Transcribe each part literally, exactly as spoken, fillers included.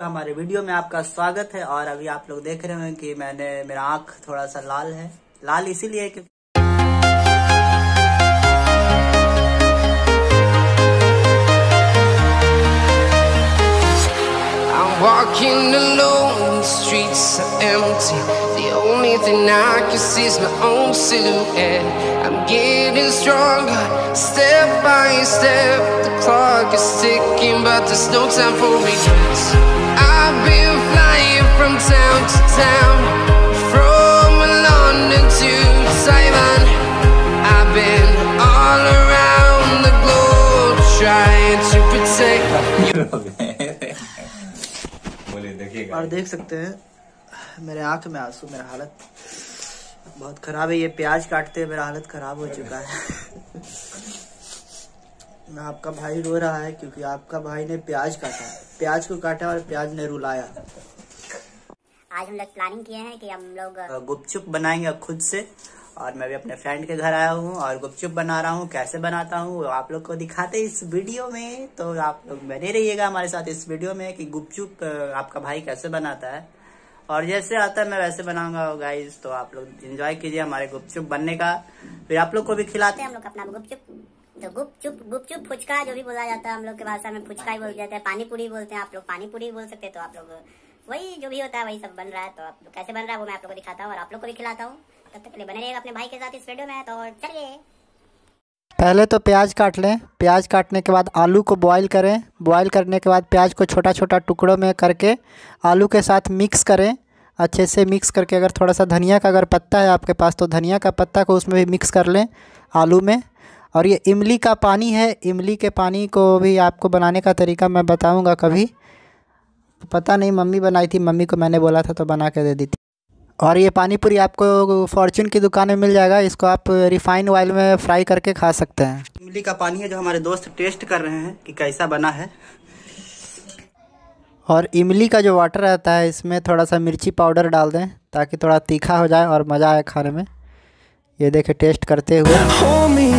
तो हमारे वीडियो में आपका स्वागत है। और अभी आप लोग देख रहे होंगे कि मैंने मेरा आँख थोड़ा सा लाल है। लाल इसीलिए कि walking alone, the streets are empty. The only thing I can see is my own silhouette. I'm getting stronger, step by step. The clock is ticking, but there's no time for me. I've been flying from town to town, from London to Taiwan. I've been all around the globe, trying to protect you. और देख सकते हैं मेरे आँख में आंसू, मेरा हालत बहुत खराब है। ये प्याज काटते हैं मेरा हालत खराब हो चुका है। मैं आपका भाई रो रहा है क्योंकि आपका भाई ने प्याज काटा, प्याज को काटा और प्याज ने रुलाया। आज हम लोग प्लानिंग किए हैं कि हम लोग गुपचुप बनाएंगे खुद से। और मैं भी अपने फ्रेंड के घर आया हूँ और गुपचुप बना रहा हूँ। कैसे बनाता हूँ आप लोग को दिखाते हैं इस वीडियो में। तो आप लोग बने रहिएगा हमारे साथ इस वीडियो में कि गुपचुप आपका भाई कैसे बनाता है। और जैसे आता है मैं वैसे बनाऊंगा गाइस। तो आप लोग एंजॉय कीजिए हमारे गुपचुप बनने का, फिर आप लोग को भी खिलाते हैं हम लोग अपना गुपचुप। तो गुपचुप गुपचुप फुचका जो भी बोला जाता है, हम लोग के भाषा में फुचका ही बोल जाता है। पानी पूरी बोलते हैं, आप लोग पानी पूरी बोल सकते हैं। तो आप लोग वही जो भी होता है वही सब बन रहा है। तो आप लोग कैसे बन रहा है वो मैं आप लोग को दिखाता हूँ और आप लोग को भी खिलाता हूँ। तब तक के लिए बने रहिएगा अपने भाई के साथ इस वीडियो में। तो चलिए, पहले तो प्याज काट लें। प्याज काटने के बाद आलू को बॉईल करें। बॉईल करने के बाद प्याज को छोटा छोटा टुकड़ों में करके आलू के साथ मिक्स करें अच्छे से। मिक्स करके अगर थोड़ा सा धनिया का अगर पत्ता है आपके पास तो धनिया का पत्ता को उसमें भी मिक्स कर लें आलू में। और ये इमली का पानी है, इमली के पानी को भी आपको बनाने का तरीका मैं बताऊँगा कभी। पता नहीं मम्मी बनाई थी, मम्मी को मैंने बोला था तो बना के दे दी थी। और ये पानी पूरी आपको फॉर्च्यून की दुकान में मिल जाएगा। इसको आप रिफाइंड ऑयल में फ्राई करके खा सकते हैं। इमली का पानी है जो हमारे दोस्त टेस्ट कर रहे हैं कि कैसा बना है। और इमली का जो वाटर रहता है इसमें थोड़ा सा मिर्ची पाउडर डाल दें ताकि थोड़ा तीखा हो जाए और मज़ा आए खाने में। ये देखें टेस्ट करते हुए।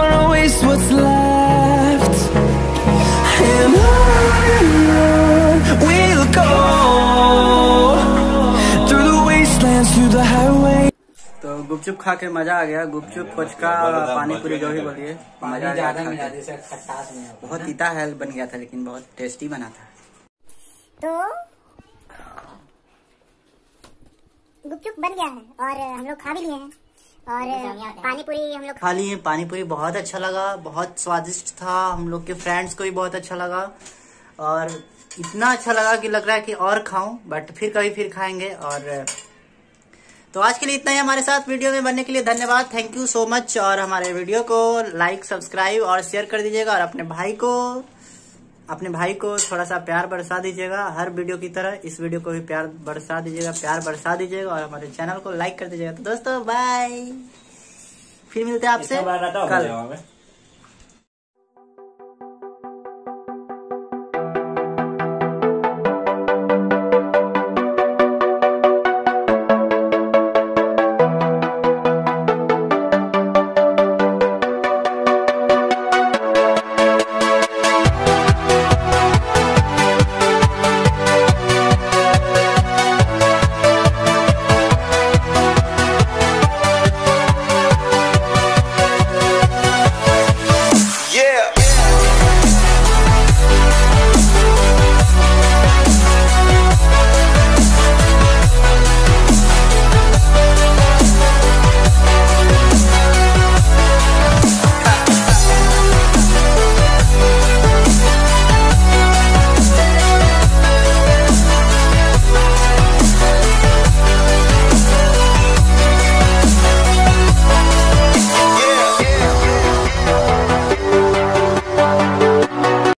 wanna waste what's left. And on we'll go through the wastelands, through the highway. तो गुपचुप खा के मजा आ गया। गुपचुप फुचका पानी पूरी जो भी बोलिए मजा आ गया। बहुत तीता हेल्प बन गया था लेकिन बहुत टेस्टी बना था। तो गुपचुप बन गया है और हम लोग खा भी लिए हैं। और पानी पूरी हम लोग खा ली है। पानी पूरी बहुत अच्छा लगा, बहुत स्वादिष्ट था। हम लोग के फ्रेंड्स को भी बहुत अच्छा लगा और इतना अच्छा लगा कि लग रहा है कि और खाऊं, बट फिर कभी फिर खाएंगे। और तो आज के लिए इतना ही। हमारे साथ वीडियो में बनने के लिए धन्यवाद, थैंक यू सो मच। और हमारे वीडियो को लाइक सब्सक्राइब और शेयर कर दीजिएगा। और अपने भाई को अपने भाई को थोड़ा सा प्यार बरसा दीजिएगा। हर वीडियो की तरह इस वीडियो को भी प्यार बरसा दीजिएगा, प्यार बरसा दीजिएगा। और हमारे चैनल को लाइक कर दीजिएगा। तो दोस्तों बाय, फिर मिलते हैं आपसे कल।